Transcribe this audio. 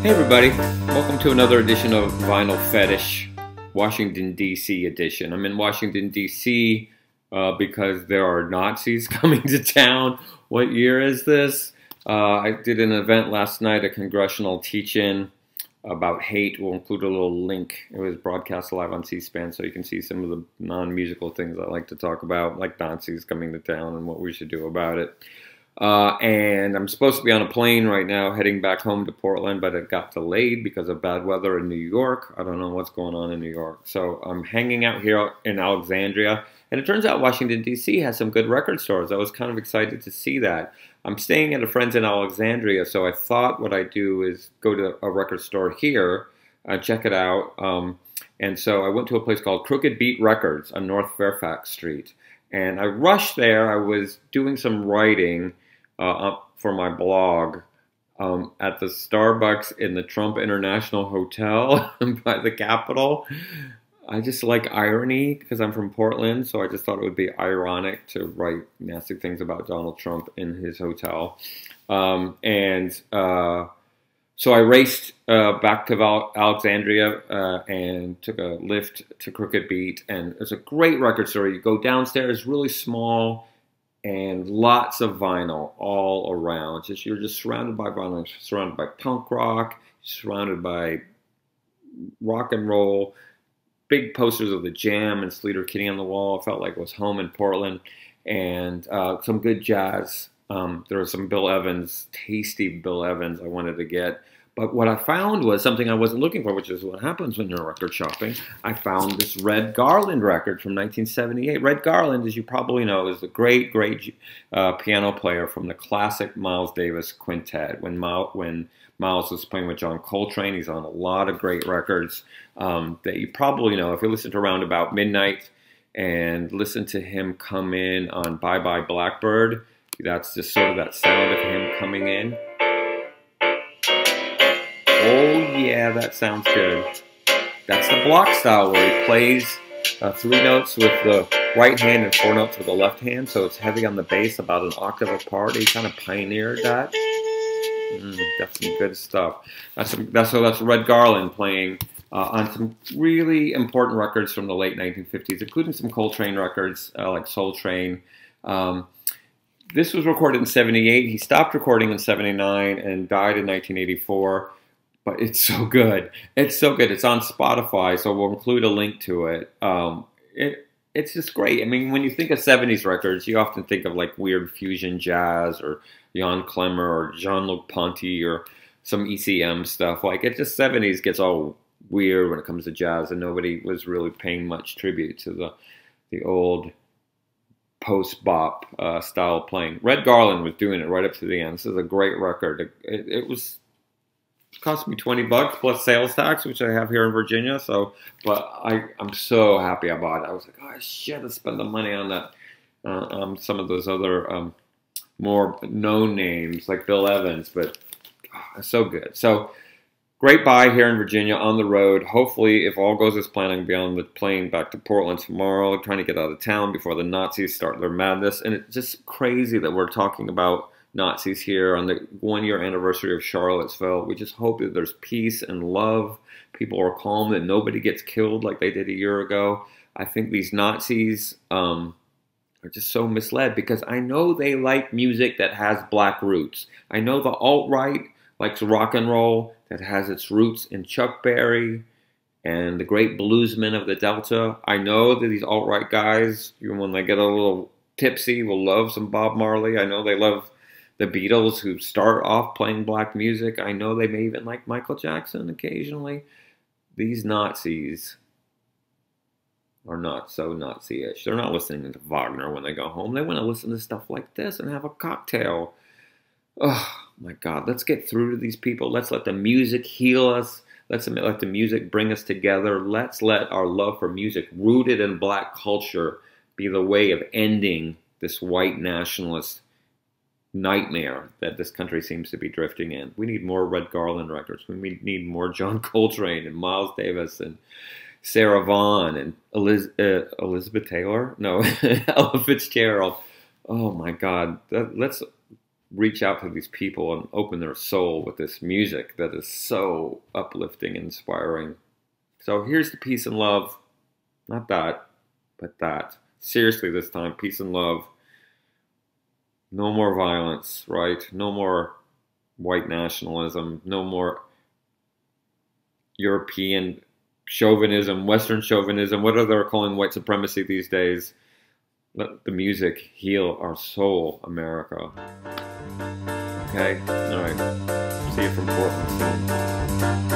Hey everybody, welcome to another edition of Vinyl Fetish, Washington DC edition. I'm in Washington DC because there are Nazis coming to town. What year is this? I did an event last night, a congressional teach-in about hate. We'll include a little link. It was broadcast live on C-SPAN, so you can see some of the non-musical things I like to talk about, like Nazis coming to town and what we should do about it. And I'm supposed to be on a plane right now heading back home to Portland, but it got delayed because of bad weather in New York. I don't know what's going on in New York. So I'm hanging out here in Alexandria. And it turns out Washington, D.C. has some good record stores. I was kind of excited to see that. I'm staying at a friend's in Alexandria, so I thought what I'd do is go to a record store here, check it out. And so I went to a place called Crooked Beat Records on North Fairfax Street. And I rushed there. I was doing some writing for my blog at the Starbucks in the Trump International Hotel by the Capitol. I just like irony because I'm from Portland, so I just thought it would be ironic to write nasty things about Donald Trump in his hotel. So I raced back to Alexandria and took a Lyft to Crooked Beat. And it's a great record store. You go downstairs, really small, and lots of vinyl all around. You're just surrounded by vinyl. You're surrounded by punk rock, surrounded by rock and roll. Big posters of The Jam and Sleater Kitty on the wall. I felt like I was home in Portland. And some good jazz. There was some Bill Evans, tasty Bill Evans I wanted to get. But what I found was something I wasn't looking for, which is what happens when you're record shopping. I found this Red Garland record from 1978. Red Garland, as you probably know, is the great, great piano player from the classic Miles Davis quintet. When Miles was playing with John Coltrane, he's on a lot of great records that you probably know. If you listen to Around About Midnight and listen to him come in on Bye Bye Blackbird, that's just sort of that sound of him coming in. Oh yeah, that sounds good. That's the block style where he plays three notes with the right hand and four notes with the left hand, so it's heavy on the bass, about an octave apart. He kind of pioneered that. That's some good stuff. So that's Red Garland playing on some really important records from the late 1950s, including some Coltrane records like Soul Train. This was recorded in 78. He stopped recording in 79 and died in 1984. But it's so good. It's so good. It's on Spotify, so we'll include a link to it. It's just great. I mean, when you think of 70s records, you often think of like weird fusion jazz or Jan Klemmer or Jean Luc Ponty or some ECM stuff. Like, it just 70s gets all weird when it comes to jazz, and nobody was really paying much tribute to the old post-bop style playing. Red Garland was doing it right up to the end. This is a great record. It cost me $20 plus sales tax, which I have here in Virginia. So, but I'm so happy I bought it. I was like, oh shit, I spent the money on that. Some of those other more known names like Bill Evans, but oh, so good. So great buy here in Virginia on the road. Hopefully, if all goes as planned, I'm going to be on the plane back to Portland tomorrow, trying to get out of town before the Nazis start their madness. And it's just crazy that we're talking about Nazis here on the one-year anniversary of Charlottesville. We just hope that there's peace and love. People are calm, that nobody gets killed like they did a year ago. I think these Nazis are just so misled, because I know they like music that has black roots. I know the alt-right likes rock and roll that has its roots in Chuck Berry and the great bluesmen of the Delta. I know that these alt-right guys, even when they get a little tipsy, will love some Bob Marley. I know they love the Beatles, who start off playing black music. I know they may even like Michael Jackson occasionally. These Nazis are not so Nazi-ish. They're not listening to Wagner when they go home. They want to listen to stuff like this and have a cocktail. Oh my God, let's get through to these people. Let's let the music heal us. Let's let the music bring us together. Let's let our love for music, rooted in black culture, be the way of ending this white nationalist nightmare that this country seems to be drifting in. We need more Red Garland records. We need more John Coltrane and Miles Davis and Sarah Vaughan and Elizabeth Taylor? No, Ella Fitzgerald. Oh my God. Let's reach out to these people and open their soul with this music that is so uplifting and inspiring. So here's to peace and love. Not that, but that. Seriously this time, peace and love. No more violence, right? No more white nationalism. No more European chauvinism, Western chauvinism, whatever they're calling white supremacy these days. Let the music heal our soul, America. Okay? All right. See you from Portland soon.